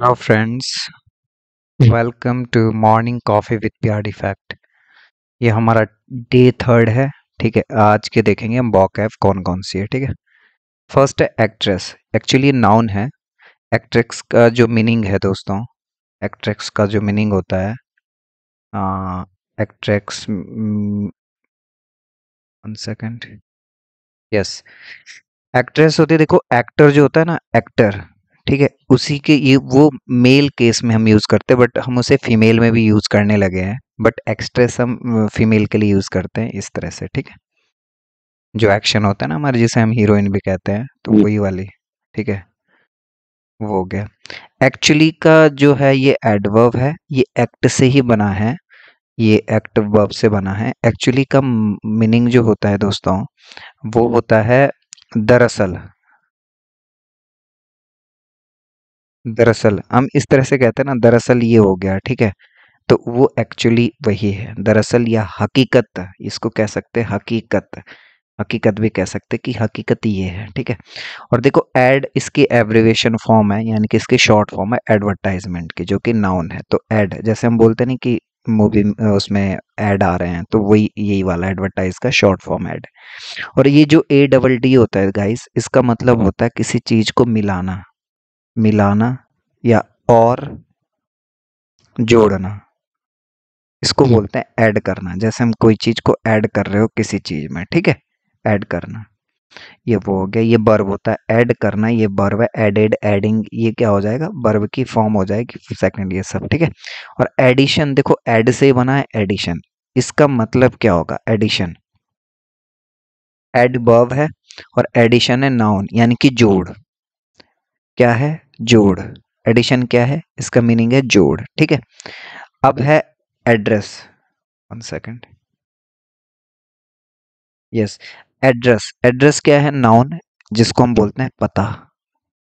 Hello friends, welcome to morning coffee with prdfact। ये हमारा day 3 है, ठीक है। आज के देखेंगे हम vocab कौन कौन सी है, ठीक है। फर्स्ट है एक्ट्रेस, एक्चुअली नाउन है। एक्ट्रेस का जो मीनिंग है दोस्तों, एक्ट्रेस का जो मीनिंग होता है, एक्ट्रेस 1 सेकेंड, यस एक्ट्रेस होती है। देखो एक्टर जो होता है ना, एक्टर, ठीक है, उसी के ये वो मेल केस में हम यूज़ करते हैं, बट हम उसे फीमेल में भी यूज़ करने लगे हैं, बट एक्ट्रेस हम फीमेल के लिए यूज़ करते हैं इस तरह से, ठीक है। जो एक्शन होता है ना हमारे, जिसे हम हीरोइन भी कहते हैं, तो वही वाली, ठीक है, वो हो गया। एक्चुअली का जो है ये एडवर्ब है, ये एक्ट से ही बना है, ये एक्ट वर्ब से बना है। एक्चुअली का मीनिंग जो होता है दोस्तों, वो होता है दरअसल। दरअसल हम इस तरह से कहते हैं ना, दरअसल ये हो गया, ठीक है। तो वो एक्चुअली वही है, दरअसल या हकीकत, इसको कह सकते हैं हकीकत, हकीकत भी कह सकते हैं कि हकीकत ये है, ठीक है। और देखो एड इसकी एब्रिवेशन फॉर्म है, यानी कि इसकी शॉर्ट फॉर्म है एडवर्टाइजमेंट की, जो कि नाउन है। तो एड जैसे हम बोलते नहीं कि मूवी उसमें ऐड आ रहे हैं, तो वही यही वाला एडवर्टाइज का शॉर्ट फॉर्म ऐड है। और ये जो ADD होता है गाइस, इसका मतलब होता है किसी चीज को मिलाना, मिलाना या और जोड़ना, इसको बोलते हैं ऐड करना। जैसे हम कोई चीज को ऐड कर रहे हो किसी चीज में, ठीक है, ऐड करना, ये वो हो गया। ये वर्ब होता है, ऐड करना ये वर्ब है, एडेड एडिंग ये क्या हो जाएगा, वर्ब की फॉर्म हो जाएगी सेकंड, ये सब, ठीक है। और एडिशन, देखो ऐड से बना है एडिशन, इसका मतलब क्या होगा, एडिशन, ऐड वर्ब है और एडिशन है नाउन, यानी कि जोड़। क्या है, जोड़। एडिशन क्या है, इसका मीनिंग है जोड़, ठीक है। अब है address, 1 second, yes address. Address क्या है, नाउन, जिसको हम बोलते हैं पता,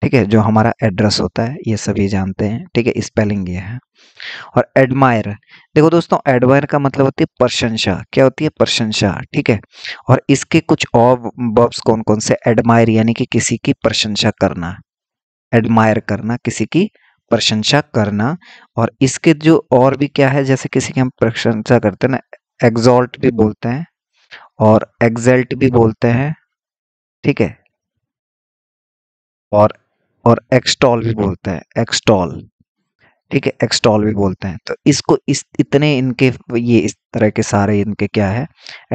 ठीक है, जो हमारा एड्रेस होता है, ये सभी जानते हैं, ठीक है, स्पेलिंग ये है। और एडमायर, देखो दोस्तों एडमायर का मतलब होती है प्रशंसा, क्या होती है, प्रशंसा, ठीक है। और इसके कुछ और वर्ब्स कौन कौन से, एडमायर यानी कि किसी की प्रशंसा करना, एडमायर करना, किसी की प्रशंसा करना। और इसके जो और भी क्या है, जैसे किसी की हम प्रशंसा करते हैं ना, एग्जॉल्ट भी बोलते हैं और एग्जल्ट भी बोलते हैं, ठीक है, और एक्सटॉल भी बोलते हैं, एक्सटॉल, ठीक है, एक्सटॉल भी बोलते हैं। तो इसको इस इतने इनके ये इस तरह के सारे इनके क्या है,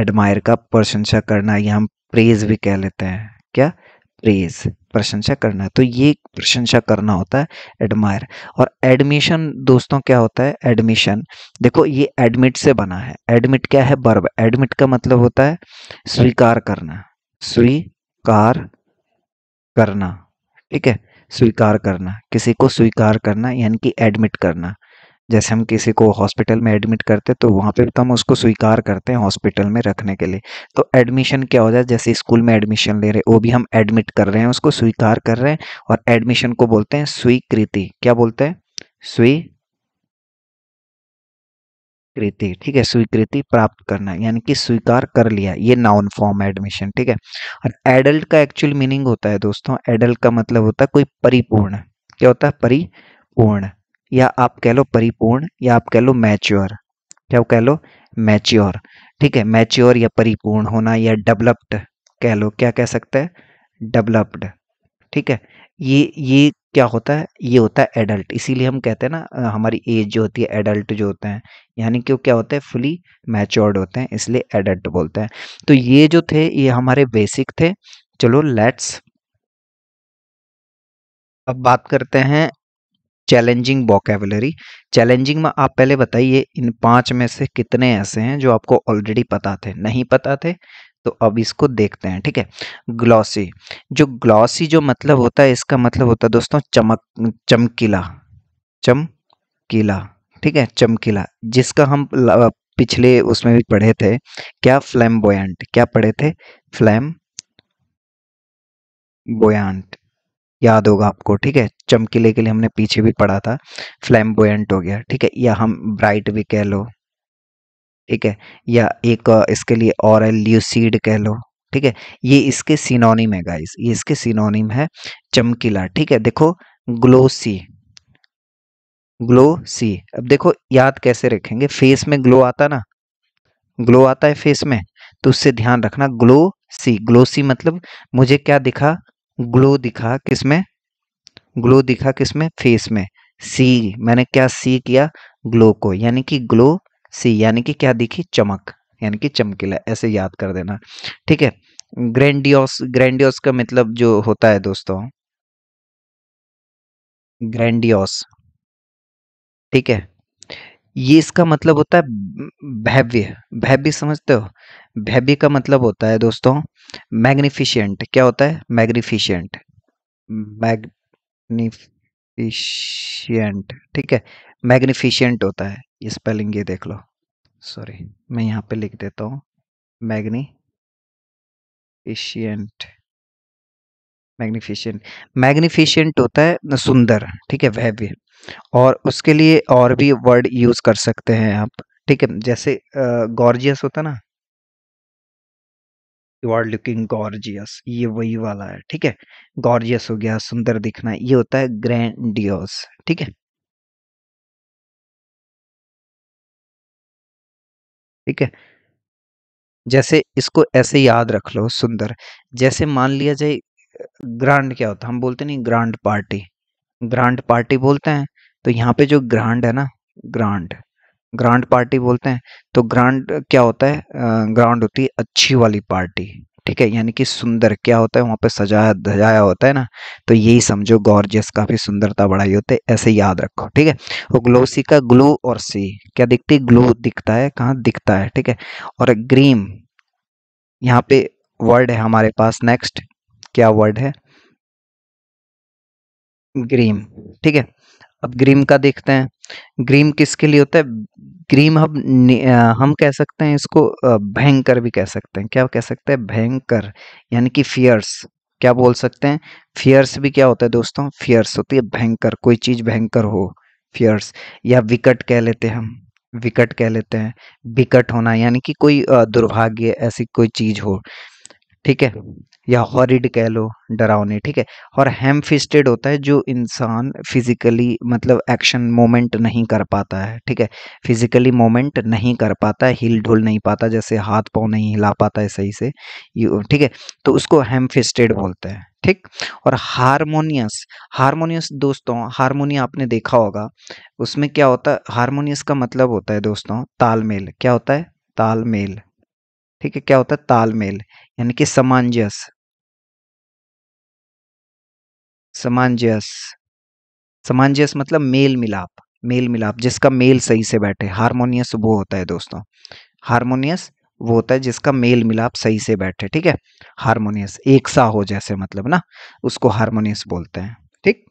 एडमायर का प्रशंसा करना, या हम प्रेज भी कह लेते हैं, क्या, प्रेज, प्रशंसा करना। तो ये प्रशंसा करना होता है एडमायर। और एडमिशन दोस्तों क्या होता है, एडमिशन, देखो ये एडमिट से बना है, एडमिट क्या है, वर्ब। एडमिट का मतलब होता है स्वीकार करना, स्वीकार करना, ठीक है, स्वीकार करना, किसी को स्वीकार करना, यानी कि एडमिट करना। जैसे हम किसी को हॉस्पिटल में एडमिट करते हैं, तो वहाँ पे तो हम उसको स्वीकार करते हैं हॉस्पिटल में रखने के लिए। तो एडमिशन क्या हो जाए, जैसे स्कूल में एडमिशन ले रहे, वो भी हम एडमिट कर रहे हैं, उसको स्वीकार कर रहे हैं। और एडमिशन को बोलते हैं स्वीकृति, क्या बोलते हैं, स्वीकृति, ठीक है, स्वीकृति प्राप्त करना, यानी कि स्वीकार कर लिया, ये नाउन फॉर्म है एडमिशन, ठीक है। और एडल्ट का एक्चुअल मीनिंग होता है दोस्तों, एडल्ट का मतलब होता है कोई परिपूर्ण, क्या होता है, परिपूर्ण, या आप कह लो परिपूर्ण, या आप कह लो मैच्योर, क्या कह लो, मैच्योर, ठीक है। मैच्योर या परिपूर्ण होना, या डेवलप्ड कह लो, क्या कह सकते हैं, डेवलप्ड, ठीक है। ये क्या होता है, ये होता है एडल्ट। इसीलिए हम कहते हैं ना, हमारी एज जो होती है, एडल्ट जो होते हैं, यानी कि वो क्या होते हैं, फुली मैच्योर्ड होते हैं, इसलिए एडल्ट बोलते हैं। तो ये जो थे, ये हमारे बेसिक थे। चलो लेट्स अब बात करते हैं चैलेंजिंग वोकैबुलरी। चैलेंजिंग में आप पहले बताइए, इन 5 में से कितने ऐसे हैं जो आपको ऑलरेडी पता थे, नहीं पता थे, तो अब इसको देखते हैं, ठीक है। ग्लॉसी, जो ग्लॉसी जो मतलब होता है, इसका मतलब होता है दोस्तों चमक, चमकीला, चमकीला, ठीक है, चमकीला, जिसका हम पिछले उसमें भी पढ़े थे, क्या, फ्लैम्बोयंट, क्या पढ़े थे, फ्लैम्बोयंट, याद होगा आपको, ठीक है। चमकीले के लिए हमने पीछे भी पढ़ा था, फ्लैम्बोयंट हो गया, ठीक है, या हम ब्राइट भी कह लो, ठीक है, या एक इसके लिए और है ल्यूसिड कह लो, ठीक है, ये इसके सिनोनिम है गाइस, ये इसके सिनोनिम है चमकीला, ठीक है। देखो ग्लोसी, ग्लो सी। अब देखो याद कैसे रखेंगे, फेस में ग्लो आता ना, ग्लो आता है फेस में, तो उससे ध्यान रखना। ग्लो सी, ग्लो सी मतलब मुझे क्या दिखा, ग्लो दिखा। किसमें? ग्लो दिखा किसमें? फेस में। सी मैंने क्या सी किया? ग्लो को, यानी कि ग्लो सी यानी कि क्या दिखी? चमक, यानी कि चमकीला। ऐसे याद कर देना, ठीक है। ग्रैंडियोस, ग्रैंडियोस का मतलब जो होता है दोस्तों, ग्रैंडियोस, ठीक है, ये इसका मतलब होता है भव्य। भव्य समझते हो? भव्य का मतलब होता है दोस्तों मैग्निफिशिएंट। क्या होता है? मैग्निफिशिएंट, मैग्निफिशिएंट, ठीक है, मैग्निफिशिएंट होता है। ये स्पेलिंग ये देख लो, सॉरी मैं यहाँ पे लिख देता हूँ, मैग्निफिशिएंट, मैग्निफिशिएंट, मैग्निफिशिएंट होता है सुंदर, ठीक है, भव्य। और उसके लिए और भी वर्ड यूज कर सकते हैं आप, ठीक है, जैसे गॉर्जियस होता ना, यू आर लुकिंग गॉर्जियस, ये वही वाला है, ठीक है। गॉर्जियस हो गया, सुंदर दिखना, ये होता है ग्रैंडियोस, ठीक है, ठीक है। जैसे इसको ऐसे याद रख लो, सुंदर। जैसे मान लिया जाए ग्रांड, क्या होता है, हम बोलते नहीं ग्रांड पार्टी, ग्रांड पार्टी बोलते हैं, तो यहाँ पे जो ग्रांड है ना, ग्रांड, ग्रांड पार्टी बोलते हैं, तो ग्रांड क्या होता है, ग्रांड होती है अच्छी वाली पार्टी, ठीक है, यानी कि सुंदर। क्या होता है वहाँ पे सजाया धजाया होता है ना, तो यही समझो गॉर्जियस का भी सुंदरता बढ़ाई होती है, ऐसे याद रखो, ठीक है। और ग्लोसी का ग्लो और सी क्या दिखती है? ग्लो दिखता है, कहाँ दिखता है, ठीक है। और ग्रीम, यहाँ पे वर्ड है हमारे पास, नेक्स्ट क्या वर्ड है? ग्रीम, ठीक है। अब ग्रीम का देखते हैं, ग्रीम किसके लिए होता है? ग्रीम हम कह सकते हैं इसको भयंकर भी कह सकते हैं। क्या कह सकते हैं? भयंकर, यानी कि फियर्स। क्या बोल सकते हैं? फियर्स भी क्या होता है दोस्तों? फियर्स होती है भयंकर, कोई चीज भयंकर हो, फियर्स। या विकट कह लेते हैं हम, विकट कह लेते हैं, विकट होना यानी कि कोई दुर्भाग्य ऐसी कोई चीज हो, ठीक है। या हॉरिड कह लो, डरावनी, ठीक है। और हैम फिस्टेड होता है जो इंसान फिजिकली मतलब एक्शन मोमेंट नहीं कर पाता है, ठीक है, फिजिकली मोमेंट नहीं कर पाता है, हिल ढुल नहीं पाता, जैसे हाथ पाँव नहीं हिला पाता है सही से, ठीक है, तो उसको हैम फिस्टेड बोलते हैं, ठीक। और हारमोनियस, हारमोनियस दोस्तों, हारमोनिया आपने देखा होगा, उसमें क्या होता है? हारमोनियस का मतलब होता है दोस्तों तालमेल। क्या होता है? तालमेल, ठीक है। क्या होता है? तालमेल, यानी कि सामंजस्य, सामंजस्य, सामंजस्य मतलब मेल मिलाप, मेल मिलाप, जिसका मेल सही से बैठे। हारमोनियस वो होता है दोस्तों, हारमोनियस वो होता है जिसका मेल मिलाप सही से बैठे, ठीक है, हारमोनियस, एक सा हो जैसे मतलब ना, उसको हारमोनियस बोलते हैं, ठीक,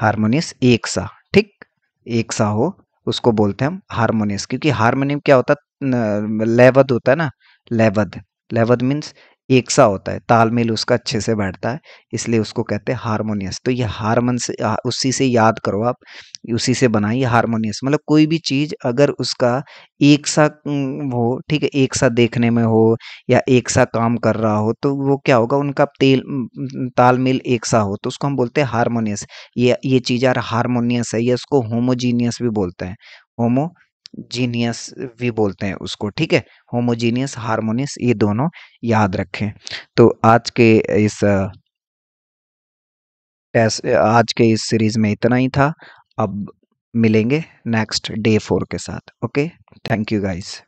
हारमोनियस एक सा, ठीक, एक सा हो उसको बोलते हैं हम हारमोनियस। क्योंकि हारमोनियम क्या होता है? लयबद्ध होता है ना, लयबद्ध, लयबद्ध मीन्स एक सा होता है, तालमेल उसका अच्छे से बैठता है, इसलिए उसको कहते हैं हारमोनियस। तो ये हारमन से उसी से याद करो आप, उसी से बनाइए हारमोनियस, मतलब कोई भी चीज़ अगर उसका एक सा हो, ठीक है, एक सा देखने में हो या एक सा काम कर रहा हो, तो वो क्या होगा, उनका तालमेल एक सा हो, तो उसको हम बोलते हैं हारमोनियस। ये चीज़ यार हारमोनियस है, या उसको होमोजीनियस भी बोलते हैं, होमोजीनियस भी बोलते हैं उसको, ठीक है, होमोजीनियस, हारमोनियस, ये दोनों याद रखें। तो आज के इस टेस्ट, आज के इस सीरीज में इतना ही था। अब मिलेंगे नेक्स्ट डे 4 के साथ। Okay, thank you guys.